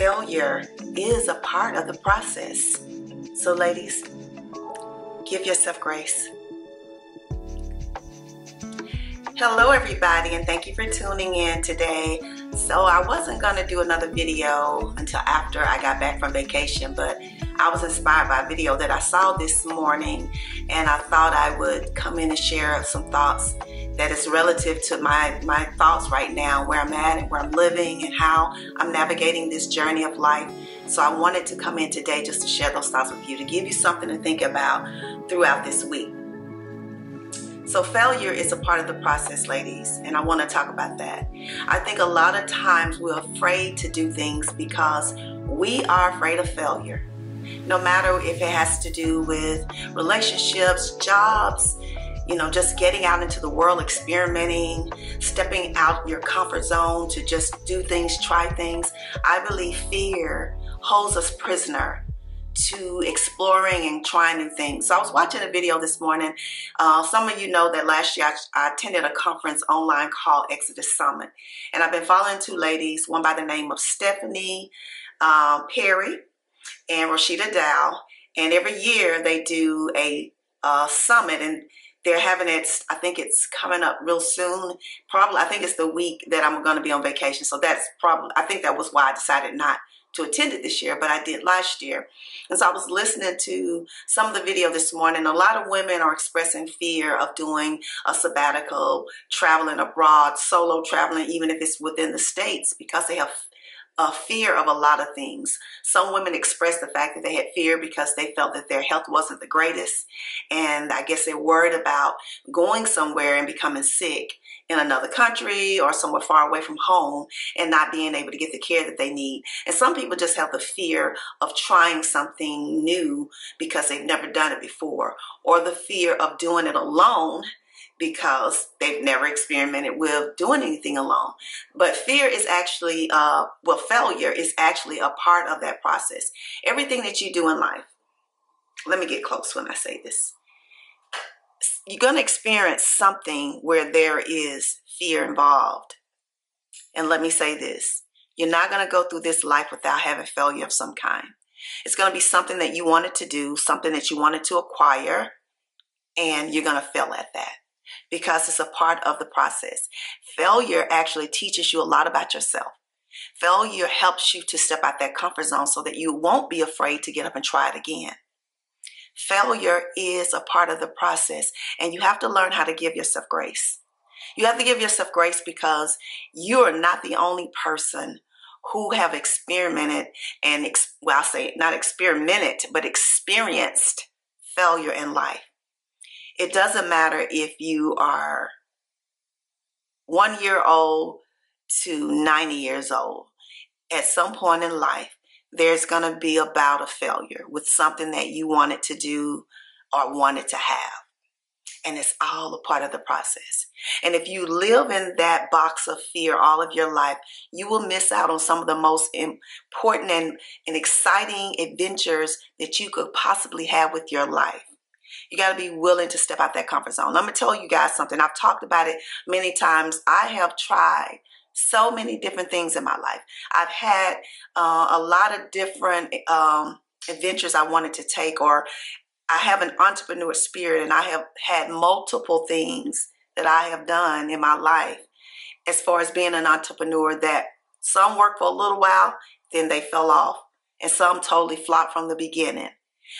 failure is a part of the process. So ladies, give yourself grace. Hello everybody, and thank you for tuning in today. So I wasn't going to do another video until after I got back from vacation, but I was inspired by a video that I saw this morning, and I thought I would come in and share some thoughts that is relative to my thoughts right now, where I'm at and where I'm living and how I'm navigating this journey of life. So I wanted to come in today just to share those thoughts with you, to give you something to think about throughout this week. So failure is a part of the process, ladies, and I want to talk about that. I think a lot of times we're afraid to do things because we are afraid of failure. No matter if it has to do with relationships, jobs, you know, just getting out into the world, experimenting, stepping out your comfort zone to just do things, try things. I believe fear holds us prisoner to exploring and trying new things. So I was watching a video this morning. Some of you know that last year I attended a conference online called Exodus Summit. And I've been following two ladies, one by the name of Stephanie Perry and Rashida Dow. And every year they do a summit, and they're having it, I think it's coming up real soon. Probably, I think it's the week that I'm going to be on vacation. So that's probably, I think that was why I decided not to attend it this year, but I did last year. And so I was listening to some of the video this morning. A lot of women are expressing fear of doing a sabbatical, traveling abroad, solo traveling, even if it's within the states, because they have a fear of a lot of things. Some women expressed the fact that they had fear because they felt that their health wasn't the greatest. And I guess they're worried about going somewhere and becoming sick in another country or somewhere far away from home and not being able to get the care that they need. And some people just have the fear of trying something new because they've never done it before, or the fear of doing it alone because they've never experimented with doing anything alone. But fear is actually, well, failure is actually a part of that process. Everything that you do in life, let me get close when I say this, you're going to experience something where there is fear involved. And let me say this, you're not going to go through this life without having failure of some kind. It's going to be something that you wanted to do, something that you wanted to acquire, and you're going to fail at that because it's a part of the process. Failure actually teaches you a lot about yourself. Failure helps you to step out that comfort zone so that you won't be afraid to get up and try it again. Failure is a part of the process, and you have to learn how to give yourself grace. You have to give yourself grace because you are not the only person who have experimented and, well, I'll say not experimented, but experienced failure in life. It doesn't matter if you are 1 year old to 90 years old. At some point in life, there's going to be a bout of failure with something that you wanted to do or wanted to have. And it's all a part of the process. And if you live in that box of fear all of your life, you will miss out on some of the most important and exciting adventures that you could possibly have with your life. You got to be willing to step out that comfort zone. Let me tell you guys something. I've talked about it many times. I have tried so many different things in my life. I've had a lot of different adventures I wanted to take, or I have an entrepreneur spirit, and I have had multiple things that I have done in my life as far as being an entrepreneur that some worked for a little while, then they fell off, and some totally flopped from the beginning.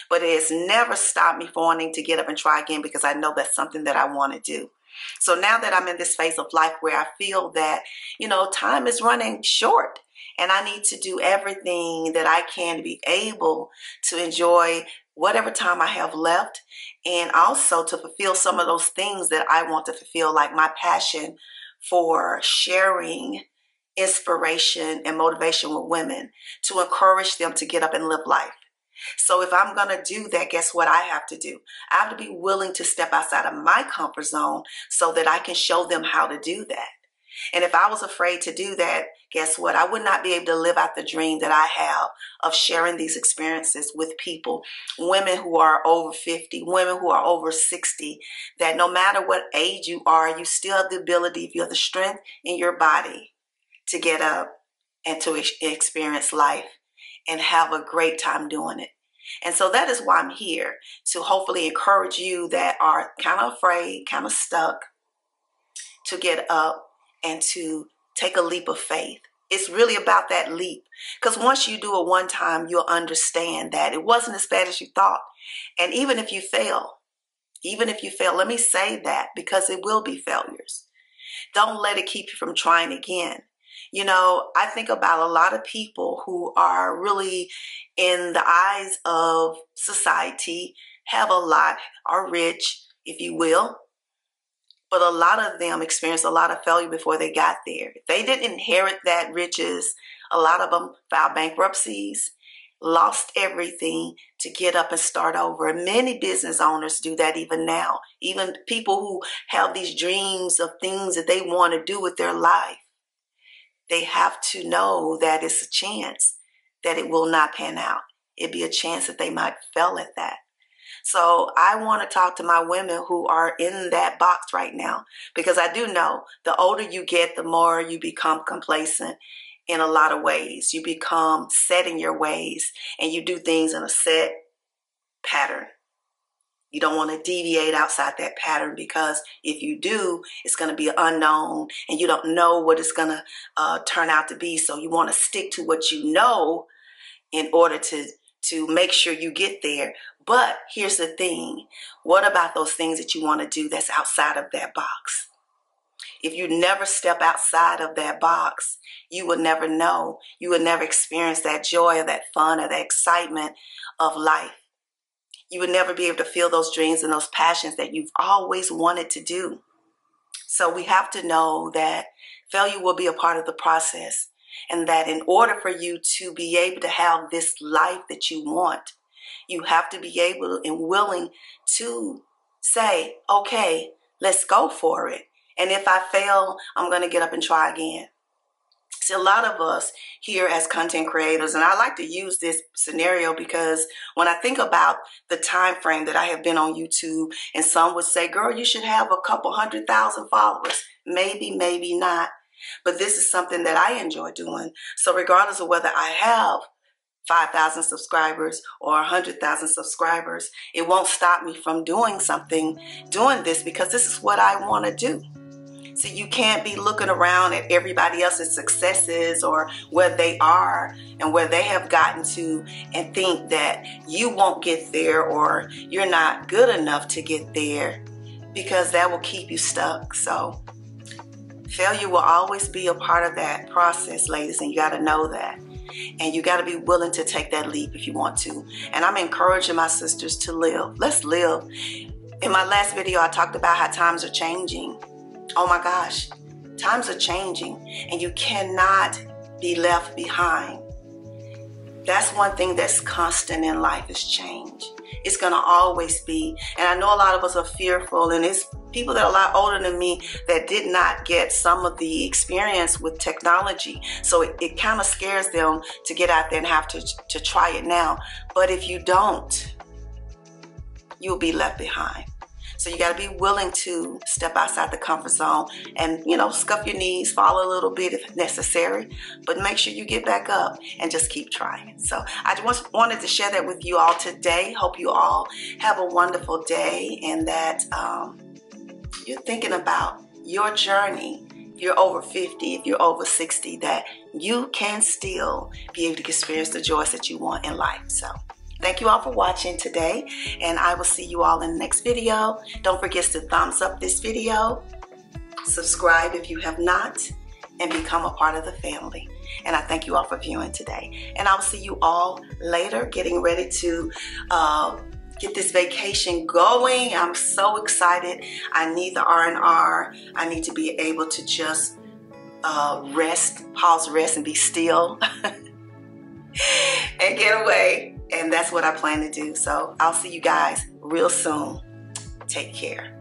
But it has never stopped me from wanting to get up and try again because I know that's something that I want to do. So now that I'm in this phase of life where I feel that, you know, time is running short and I need to do everything that I can to be able to enjoy whatever time I have left, and also to fulfill some of those things that I want to fulfill, like my passion for sharing inspiration and motivation with women to encourage them to get up and live life. So if I'm going to do that, guess what I have to do? I have to be willing to step outside of my comfort zone so that I can show them how to do that. And if I was afraid to do that, guess what? I would not be able to live out the dream that I have of sharing these experiences with people, women who are over 50, women who are over 60, that no matter what age you are, you still have the ability, if you have the strength in your body, to get up and to experience life and have a great time doing it. And so that is why I'm here, to hopefully encourage you that are kind of afraid, kind of stuck, to get up and to take a leap of faith. It's really about that leap, because once you do it one time, you'll understand that it wasn't as bad as you thought. And even if you fail, let me say that, because it will be failures. Don't let it keep you from trying again. You know, I think about a lot of people who are really, in the eyes of society, have a lot, are rich, if you will. But a lot of them experienced a lot of failure before they got there. If they didn't inherit that riches, a lot of them filed bankruptcies, lost everything to get up and start over. And many business owners do that even now, even people who have these dreams of things that they want to do with their life. They have to know that it's a chance that it will not pan out. It'd be a chance that they might fail at that. So I want to talk to my women who are in that box right now, because I do know the older you get, the more you become complacent in a lot of ways. You become set in your ways and you do things in a set pattern. You don't want to deviate outside that pattern, because if you do, it's going to be unknown and you don't know what it's going to turn out to be. So you want to stick to what you know in order to make sure you get there. But here's the thing. What about those things that you want to do that's outside of that box? If you never step outside of that box, you will never know. You will never experience that joy or that fun or that excitement of life. You would never be able to feel those dreams and those passions that you've always wanted to do. So we have to know that failure will be a part of the process, and that in order for you to be able to have this life that you want, you have to be able and willing to say, okay, let's go for it. And if I fail, I'm going to get up and try again. See, a lot of us here as content creators, and I like to use this scenario because when I think about the time frame that I have been on YouTube, and some would say, girl, you should have a couple 100,000 followers. Maybe, maybe not. But this is something that I enjoy doing. So regardless of whether I have 5,000 subscribers or 100,000 subscribers, it won't stop me from doing this, because this is what I want to do. So you can't be looking around at everybody else's successes or where they are and where they have gotten to and think that you won't get there or you're not good enough to get there, because that will keep you stuck. So failure will always be a part of that process, ladies, and you got to know that. And you got to be willing to take that leap if you want to. And I'm encouraging my sisters to live. Let's live. In my last video, I talked about how times are changing. Oh my gosh, times are changing and you cannot be left behind. That's one thing that's constant in life is change. It's going to always be. And I know a lot of us are fearful, and it's people that are a lot older than me that did not get some of the experience with technology. So it kind of scares them to get out there and have to try it now. But if you don't, you'll be left behind. So you got to be willing to step outside the comfort zone and, you know, scuff your knees, fall a little bit if necessary, but make sure you get back up and just keep trying. So I just wanted to share that with you all today. Hope you all have a wonderful day, and that you're thinking about your journey. If you're over 50, if you're over 60, that you can still be able to experience the joys that you want in life. So thank you all for watching today, and I will see you all in the next video. Don't forget to thumbs up this video, subscribe if you have not, and become a part of the family. And I thank you all for viewing today. And I'll see you all later, getting ready to get this vacation going. I'm so excited. I need the R&R. I need to be able to just rest, pause, rest, and be still and get away. And that's what I plan to do. So I'll see you guys real soon. Take care.